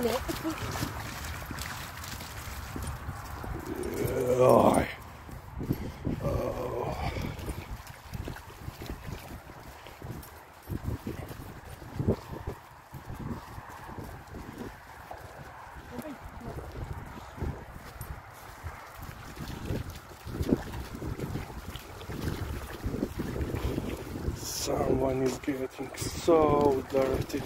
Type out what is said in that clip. Oh. Oh. Someone is getting so dirty.